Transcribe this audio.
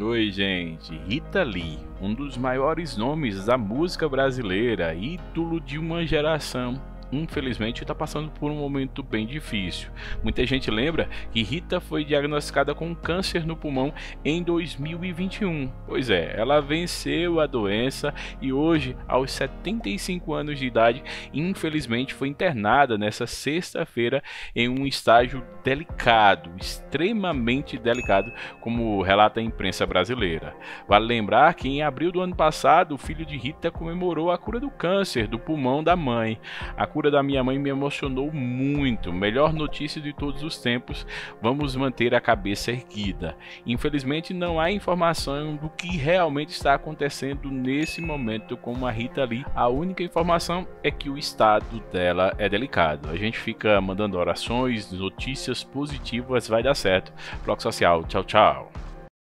Oi, gente! Rita Lee, um dos maiores nomes da música brasileira, ídolo de uma geração, infelizmente está passando por um momento bem difícil. Muita gente lembra que Rita foi diagnosticada com câncer no pulmão em 2021. Pois é, ela venceu a doença e hoje, aos 75 anos de idade, infelizmente foi internada nessa sexta-feira em um estágio delicado, extremamente delicado, como relata a imprensa brasileira. Vale lembrar que em abril do ano passado, o filho de Rita comemorou a cura do câncer do pulmão da mãe. A cura da minha mãe me emocionou muito, melhor notícia de todos os tempos, vamos manter a cabeça erguida. Infelizmente não há informação do que realmente está acontecendo nesse momento com a Rita Lee, a única informação é que o estado dela é delicado. A gente fica mandando orações, notícias positivas, vai dar certo. Ploc Social, tchau, tchau.